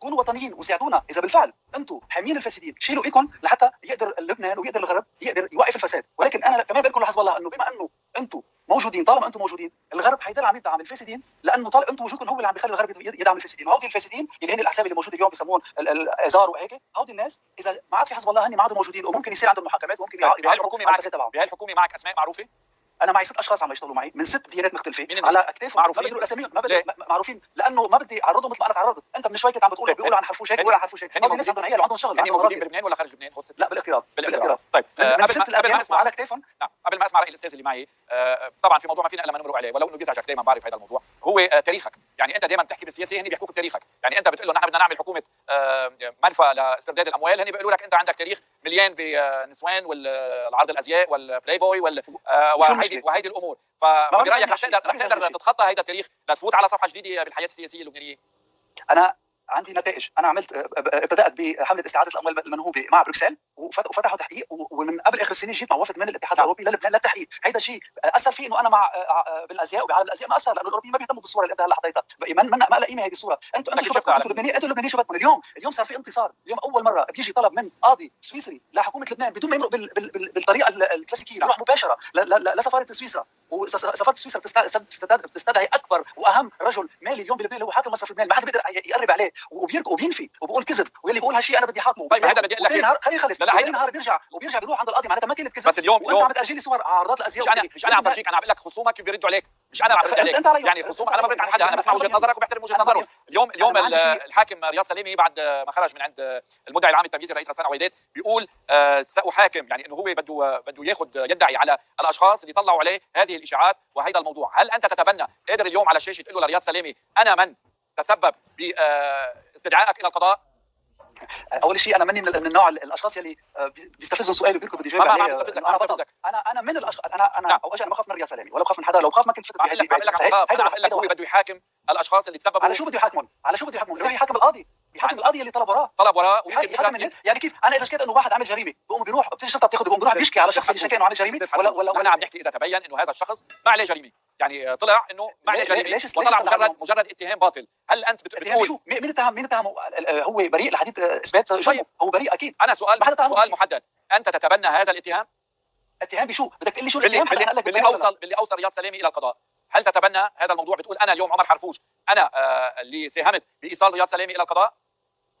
كونوا وطنيين وساعدونا اذا بالفعل انتم حاميين الفاسدين، شيلوا ايدكم لحتى يقدر لبنان ويقدر الغرب يقدر يوقف الفساد. ولكن انا كمان بقول لكم لحزب الله انه بما انه انتم موجودين، طالما انتم موجودين الغرب حيضل عم يدعم الفاسدين، لانه طالما انتم وجودكم هو اللي عم بيخلي الغرب يدعم الفاسدين، وهودي الفاسدين اللي هن الاحزاب اللي موجوده اليوم بسموهم الازار وهيك، هودي الناس اذا ما عاد في حزب الله هن ما عادوا موجودين، وممكن يصير عندهم محاكمات وممكن بهالحكومه. معك اسماء معروفه؟ انا معي 6 اشخاص عم يشتغلوا معي من 6 ديانات مختلفه على اكتافهم، معروفين ما بدي اساميهم، ما بدي معروفين لانه ما بدي اعرضهم مثل ما انا تعرضت. انت من شوي كنت عم بتقول بيقولوا عن حرفوش هيك، بيقولوا عن حرفوش هيك، هن الناس عندهم عيال وعندهم شغل. هن موجودين بلبنان ولا خارج لبنان؟ لا بالاغتراب. بالاغتراب. طيب قبل ما اسمع على اكتافهم، نعم قبل ما اسمع راي الاستاذ اللي معي، طبعا في موضوع ما فينا الا ما نمرق عليه، ولو انه بيزعجك دائما بعرف هذا الموضوع، هو تاريخك. يعني انت دائما بتحكي بالسياسه، هن بيحكوك بتاريخك. يعني انت بتقول لهم نحن بدنا نعمل حكومه منفى لاسترداد الاموال، هن بيقولوا لك انت عندك تاريخ مليان بالنسوان والعرض الازياء والبلاي بوي وهيدي الامور. فبرايك رح تقدر تتخطى هيدا التاريخ لتفوت على صفحه جديده بالحياه السياسيه اللبنانيه؟ انا عندي نتائج، انا عملت ابتدات بحمله استعاده الاموال المنهوبه مع بروكسل وفتحوا تحقيق، ومن قبل اخر السنه جيت مع وفد من الاتحاد الاوروبي للبنان للتحقيق. هيدا شيء اثر فيه انه انا مع بالازياء وبعالم الازياء ما اثر، لانه الاوروبيين ما بيهتموا بالصوره اللي انت هلا حطيتها، ما لها قيمه هيدي الصوره. انتم اللبنانيين شو بدكم؟ اليوم صار في انتصار، اليوم اول مره بيجي طلب من قاضي سويسري لحكومه لبنان بدون ما يمرق بالطريقه الكلاسيكيه، بيروح مباشره لسفاره سويسرا، وسفاره سويسرا بتستدعي اكبر واهم رجل مالي اليوم بلبنان اللي هو حاكم مصرف لبنان، ما حدا بيقدر يقرب عليه وبينفي وبقول كذب، واللي بقول هالشيء انا بدي حاكمه. طيب هذا بدي اقول لك نهار خليه يخلص، لا نهار بيرجع بيروح عند القاضي، معناتها ما كانت كذب. بس اليوم عم بتأرجي لي صور عرضات الازياء، مش انا عم برجيك، انا عم بقول لك خصومك بيردوا عليك، مش انا عم برد عليك. يعني خصومك انا ما برد عن حدا، انا بسمع وجهه نظرك وبحترم وجهه نظرك. اليوم الحاكم رياض سلامة بعد ما خرج من عند المدعي العام التمييزي الرئيس غسان عويدات بيقول ساحاكم، يعني انه هو بده ياخذ يدعي على الاشخاص اللي طلعوا عليه هذه الاشاعات وهذا الموضوع. هل انت تتبنى قادر اليوم على الشاشه تقول له لرياض سلامة انا من تسبب باستدعائك الى القضاء؟ اول شيء انا مني من النوع الاشخاص يلي بيستفزهم سؤال وبيركضوا بده يجاوب عليه. انا من الاشخاص، انا اول شيء انا ما بخاف من رياض سلامة ولا بخاف من حدا، لو بخاف ما كنت فتت بهيدي. هيدا هو بده يحاكم الاشخاص اللي تسببوا. على شو بده يحاكمهم؟ يروح يحاكم القاضي، يحاكم القاضي اللي طلب وراه يعني كيف انا اذا شكيت انه واحد عمل جريمه بقوم بيروح بتشرطه بتاخذ، بقوم بيروح بيشكي على شخص اللي شكى انه عمل جريمه، ولا عم بيحكي اذا تبين انه هذا الشخص ما عليه جريمه. يعني طلع انه ما عليه جريمه وطلع مجرد اتهام باطل. هل انت بتقول مين اتهمه؟ هو بريء لحديث اثبات جريمه، هو بريء اكيد. انا سؤال محدد، انت تتبنى هذا الاتهام؟ اتهام بشو؟ بدك تقول لي شو الاتهام؟ باللي اوصل رياض سلامة الى القضاء، هل تتبنى هذا الموضوع؟ بتقول انا اليوم عمر حرفوش انا اللي ساهمت بايصال رياض سلامة الى القضاء؟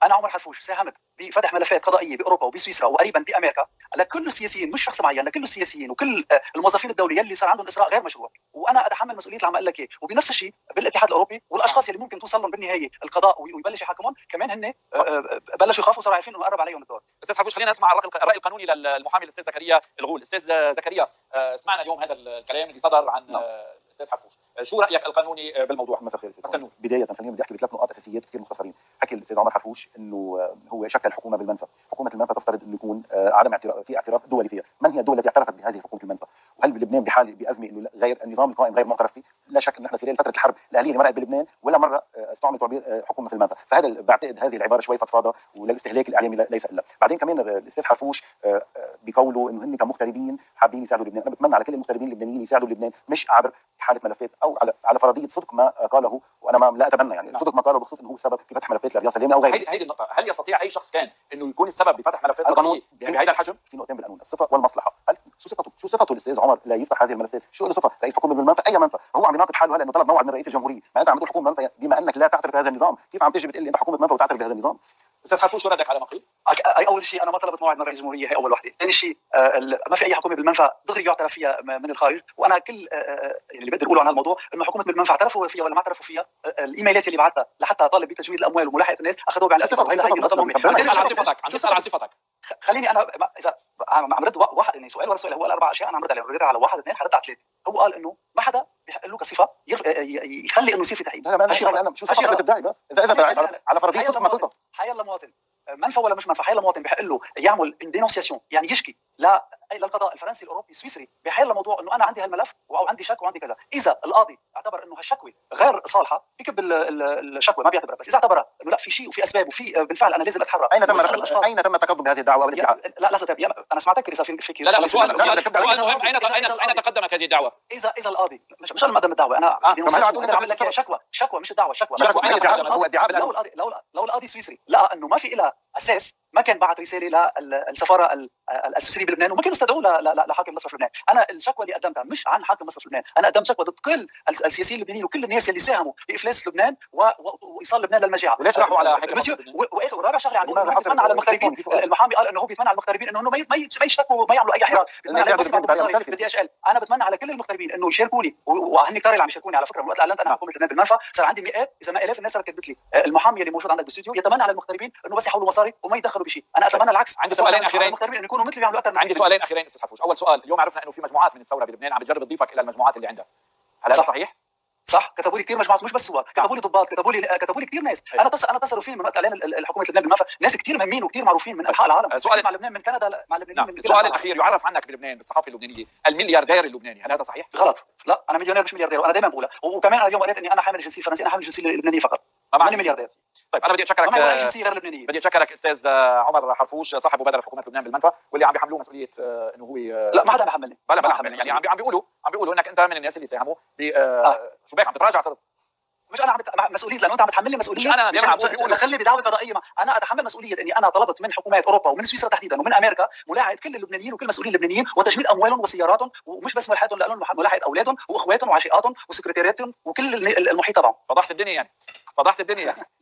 انا عمر حرفوش ساهمت بفتح ملفات قضائيه باوروبا وبسويسرا وقريبا بامريكا لكل السياسيين، مش شخص معين، لكل السياسيين وكل الموظفين الدوليين اللي صار عندهم اسراء غير مشروع، وانا اتحمل مسؤوليه اللي عم اقول لك اياه. وبنفس الشيء بالاتحاد الاوروبي والاشخاص اللي ممكن توصل لهم بالنهايه القضاء ويبلش يحاكمهم كمان، هن بلشوا يخافوا، صاروا عارفين انه قرب عليهم الدور. استاذ حرفوش، خلينا نسمع الراي القانوني للمحامي الاستاذ زكريا الغول. استاذ زكريا، سمعنا اليوم هذا الكلام اللي صدر عن الاستاذ حرفوش، شو رايك القانوني بالموضوع؟ مساء الخير. بدايه خلينا بدي احكي بثلاث نقاط اساسيات كثير مختصرين. حكي الاستاذ عمر حرفوش انه هو شكل الحكومه بالمنفى، حكومه المنفى تفترض انه يكون عدم اعتراف، في اعتراف دولي فيها، من هي الدول التي اعترفت بهذه حكومه المنفى؟ وهل بلبنان بحاله بازمه انه غير النظام القائم غير معترف فيه؟ لا شك ان احنا خلال فتره الحرب الاهليه اللي مرقت بلبنان ولا مره استعملت تعبير حكومه في المنفى، فهذا بعتقد هذه العباره شوي فضفاضه وللاستهلاك الاعلامي ليس الا. بعدين كمان الاستاذ حرفوش بقوله انه هن كمغتربين حابين يساعدوا لبنان، انا بتمنى على كل المغتربين اللبنانيين يساعدوا لبنان مش عبر حاله ملفات او على فرضيه صدق ما قاله، وانا ما لا اتبنى يعني صدق ما قاله بخصوص انه هو سبب في فتح ملفات لرياض سلامة او غيره. هيدي النقطه، هل يستطيع اي شخص كان انه يكون السبب بفتح ملفات قضائيه بهذا الحجم؟ في نقطتين بالقانون، الصفه والمصلحه. شو صفته الاستاذ عمر لا يفتح هذه الملفات؟ شو له صفه؟ رئيس حكومه بالمنفى، اي منفى؟ هو عم يناقض حاله هلا انه طلب موعد من رئيس الجمهوريه، معناتها عم تقول حكومه منفى بما انك لا تعترف بهذا النظام، كيف عم تجي بتقول لي انت حكومه منفى وتعترف بهذا النظام؟ استاذ حرفوش، شو ردك على نقيض؟ اول شيء انا ما طلبت موعد من رئيس الجمهوريه، هي اول وحده. ثاني شيء ما في اي حكومه بالمنفى دغري يعترف فيها من الخارج، وانا كل اللي بقدر اقوله عن هالموضوع انه حكومه بالمنفى اعترفوا فيها ولا ما اعترفوا فيها، الايميلات اللي بعثها لحتى طالب بتجميد الاموال وملاحقه الناس اخذوها بعين الاعتبار. عن صفتك خليني انا اذا عم رد واحد اني سؤال ورا سؤال، هو قال 4 اشياء، انا عم رد عليهم، رديت على 1 2 حردت على 3. هو قال انه ما حدا بحق له كصفه يخلي انه يصير في تحقيق. انا شو صفه بتدعي؟ بس اذا بدعي على فرضيه صدق ما قلتها، حيالله مواطن منفى ولا مش منفى، حيالله مواطن بحق له يعمل دينونسياسيون، يعني يشكي لا الى القضاء الفرنسي الاوروبي السويسري بحل موضوع انه انا عندي هالملف او عندي شك وعندي كذا. اذا القاضي اعتبر انه هالشكوى غير صالحه بيكب الشكوى ما بيعتبرها، بس اذا اعتبرها انه لا في شيء وفي اسباب وفي بالفعل انا لازم اتحرك. اين تم تقدم هذه الدعوه والادعاء؟ لا لسه انا سمعتك اذا في شيء. لا سؤال مهم، اين تقدمت هذه الدعوه؟ اذا القاضي مش انا مقدم الدعوه، انا عامل لك شكوى مش الدعوه، شكوى انا القاضي. لو القاضي السويسري لقى انه ما في لها اساس ما كان بعت رساله للسفاره السويسريه بلبنان وما كانوا استدعوا لحاكم مصرف لبنان. انا الشكوى اللي قدمتها مش عن حاكم مصرف لبنان، انا قدمت شكوى ضد كل السياسيين اللبنانيين وكل الناس اللي ساهموا بافلاس لبنان وايصال لبنان للمجاعه. وليش راحوا على حكم مصرف لبنان؟ ورابع شغله عم بيتمنى على المغتربين، المحامي قال انه هو بيتمنى على المغتربين انه ما يشتكوا ما يعملوا اي حراك. بدي اشال انا بتمنى على كل المغتربين انه يشاركوني، وهني كاري اللي عم يشاركوني على فكره. وقت اعلنت انا حكومه لبنان بالمنفى صار عندي مئات اذا ما الاف الناس ركبت لي. المحامي اللي موجود عندك بالاستوديو يتمنى على المغتربين انه بس يحولوا مصاري وما يدخلوا بشيء. انا اتمنى العكس. عندي سؤالين اخيرين استاذ حرفوش. اول سؤال، اليوم عرفنا انه في مجموعات من الثوره بلبنان عم بتجرب تضيفك الى المجموعات اللي عندها، هل هذا صحيح؟ صح، كتبوا لي كثير مجموعات، مش بس صور، كتبوا لي ضباط، كتبوا لي كثير ناس. انا اتصلوا فيني من وقت اعلان الحكومه لبنان بالمنفى، ناس كثير مهمين وكثير معروفين من انحاء العالم. سؤال مع لبنان من كندا، مع لبنان من السؤال الاخير، يعرف عنك بلبنان بالصحافه اللبنانيه الملياردير اللبناني، هل هذا صحيح؟ غلط، لا انا مليونير مش ملياردير، وانا دائما بقولها، وكمان اليوم قريت اني انا حامل الجنسيه الفرنسيه، انا حامل الجنسيه اللبنانيه فقط، ماني ملياردير. طيب انا بدي اشكرك استاذ عمر حرفوش صاحب مبادره حكومه لبنان بالمنفى، واللي عم بيحملوه مسؤوليه انه هو لا ما حدا بحملني، بلا حمل، يعني عم بيقولوا انك انت من الناس اللي ساهموا ب شو بك عم تتراجع صرت. مش انا عم مسؤوليه، لانه انت عم تحملني مسؤوليه، انا عم بقول دخلني بدعوه قضائيه، انا اتحمل مسؤوليه اني انا طلبت من حكومات اوروبا ومن سويسرا تحديدا ومن امريكا ملاحقه كل اللبنانيين وكل المسؤولين اللبنانيين وتجميد اموالهم وسياراتهم، ومش بس ملاحقتهم لانهم ملاحقه اولادهم واخواتهم وعشيقاتهم وسكرتيراتهم وكل المحيط تبعهم. فضحت الدنيا يعني